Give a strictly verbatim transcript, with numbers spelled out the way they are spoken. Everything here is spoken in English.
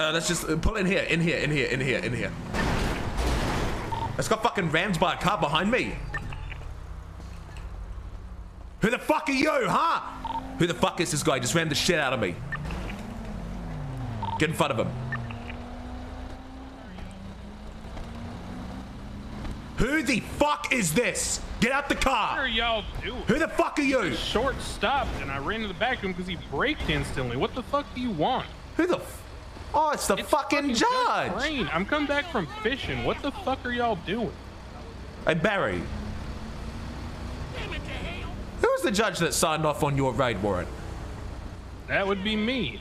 Uh, let's just pull in here, in here, in here, in here, in here. Let's got fucking rammed by a car behind me. Who the fuck are you, huh? Who the fuck is this guy? Just rammed the shit out of me. Get in front of him. Who the fuck is this? Get out the car. What are y'all doing? Who the fuck are you? Short stopped and I ran to the back of him because he braked instantly. What the fuck do you want? Who the f Oh, it's the it's fucking, fucking judge. judge I'm coming back from fishing. What the fuck are y'all doing? Hey, Barry. Who was the judge that signed off on your raid warrant? That would be me.